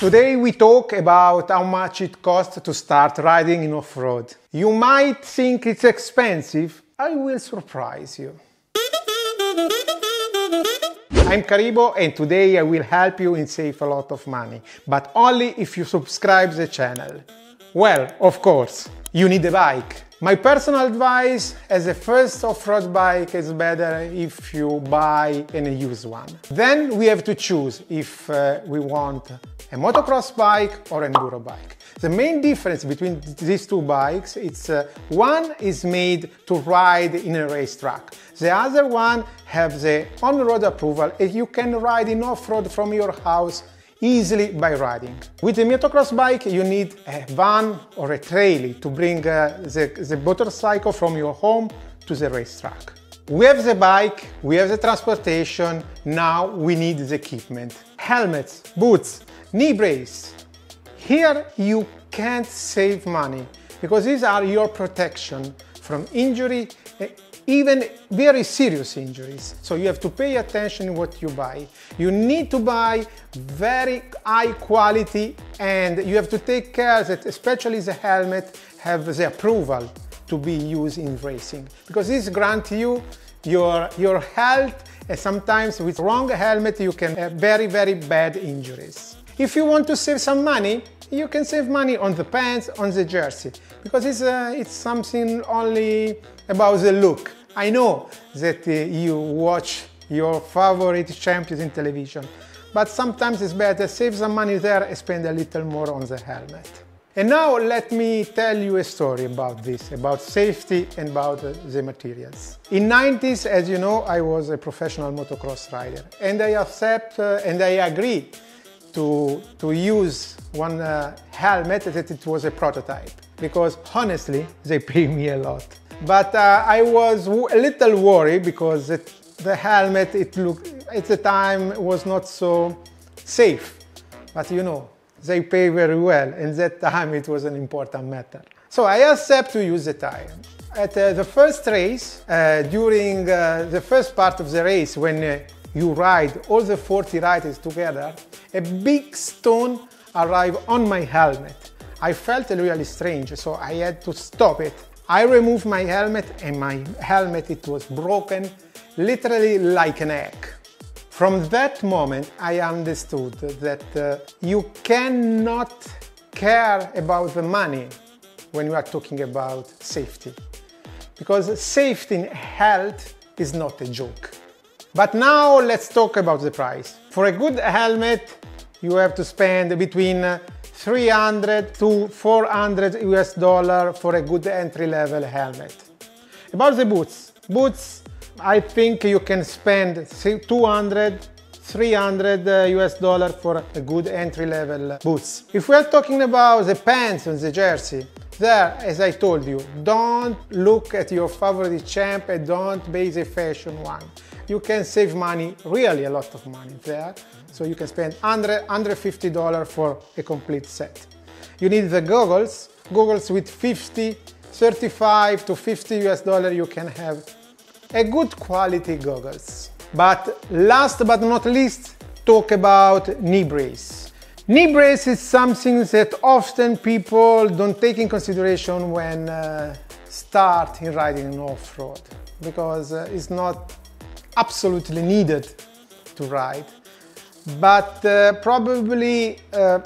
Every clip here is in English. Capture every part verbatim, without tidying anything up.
Today we talk about how much it costs to start riding in off-road. You might think it's expensive. I will surprise you. I'm Karibo and today I will help you in save a lot of money, but only if you subscribe the channel. Well, of course, you need a bike. My personal advice as a first off-road bike is better if you buy and use one. Then we have to choose if uh, we want a motocross bike or enduro bike. The main difference between these two bikes is uh, one is made to ride in a racetrack. The other one has the on-road approval and you can ride in off-road from your house easily by riding. With a motocross bike you need a van or a trailer to bring uh, the, the motorcycle from your home to the racetrack. We have the bike, we have the transportation, now we need the equipment. Helmets, boots, knee brace. Here you can't save money because these are your protection from injury, even very serious injuries. So you have to pay attention to what you buy. You need to buy very high quality and you have to take care that especially the helmet have the approval to be used in racing, because this grants you your, your health, and sometimes with wrong helmet you can have very, very bad injuries. If you want to save some money, you can save money on the pants, on the jersey, because it's, uh, it's something only about the look. I know that uh, you watch your favorite champions in television, but sometimes it's better save some money there and spend a little more on the helmet. And now let me tell you a story about this, about safety and about uh, the materials. In the nineties, as you know, I was a professional motocross rider, and I accept uh, and I agree to, to use one uh, helmet that it was a prototype, because honestly, they pay me a lot. But uh, I was a little worried because it, the helmet, it looked, at the time, was not so safe, but you know, they pay very well, and that time it was an important matter. So I accept to use the tire. At uh, the first race, uh, during uh, the first part of the race, when uh, you ride all the forty riders together, a big stone arrived on my helmet. I felt really strange, so I had to stop it. I removed my helmet, and my helmet, it was broken, literally like an egg. From that moment, I understood that uh, you cannot care about the money when you are talking about safety, because safety and health is not a joke. But now let's talk about the price. For a good helmet, you have to spend between three hundred to four hundred U S dollars for a good entry-level helmet. About the boots, boots, I think you can spend two hundred, three hundred U S dollars for a good entry-level boots. If we are talking about the pants and the jersey, there, as I told you, don't look at your favorite champ and don't base a fashion one. You can save money, really a lot of money there. So you can spend one hundred, one hundred fifty dollars for a complete set. You need the goggles, goggles with thirty-five to fifty U S dollars you can have a good quality goggles. But last but not least, talk about knee brace. Knee brace is something that often people don't take in consideration when uh, starting riding off-road, because uh, it's not absolutely needed to ride. But uh, probably uh,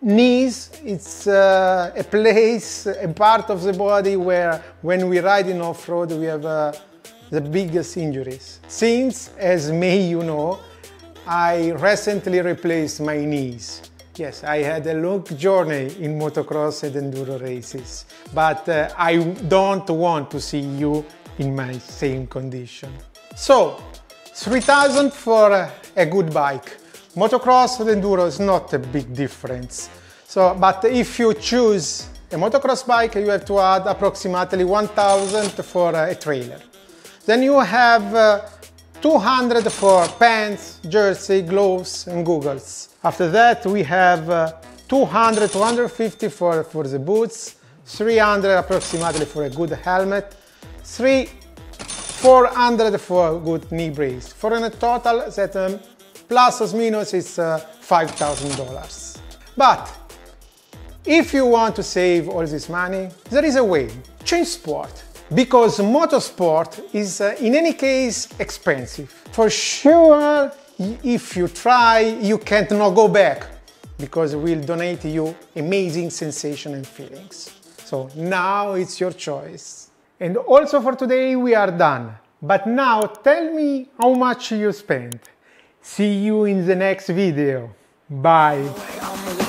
knees, it's uh, a place, a part of the body where when we ride in off-road we have uh, the biggest injuries. Since, as may you know, I recently replaced my knees. Yes, I had a long journey in motocross and enduro races, but uh, I don't want to see you in my same condition. So, three thousand for a good bike. Motocross and enduro is not a big difference. So, but if you choose a motocross bike, you have to add approximately one thousand for a trailer. Then you have uh, two hundred for pants, jersey, gloves and goggles. After that we have uh, two hundred, two hundred fifty for, for the boots, three hundred approximately for a good helmet, three, four hundred for a good knee brace. For a total that um, plus or minus is uh, five thousand dollars. But if you want to save all this money, there is a way. Change sport, because motorsport is uh, in any case expensive. For sure, if you try, you can't not go back, because it will donate you amazing sensation and feelings. So now it's your choice. And also for today we are done. But now tell me how much you spent. See you in the next video. Bye.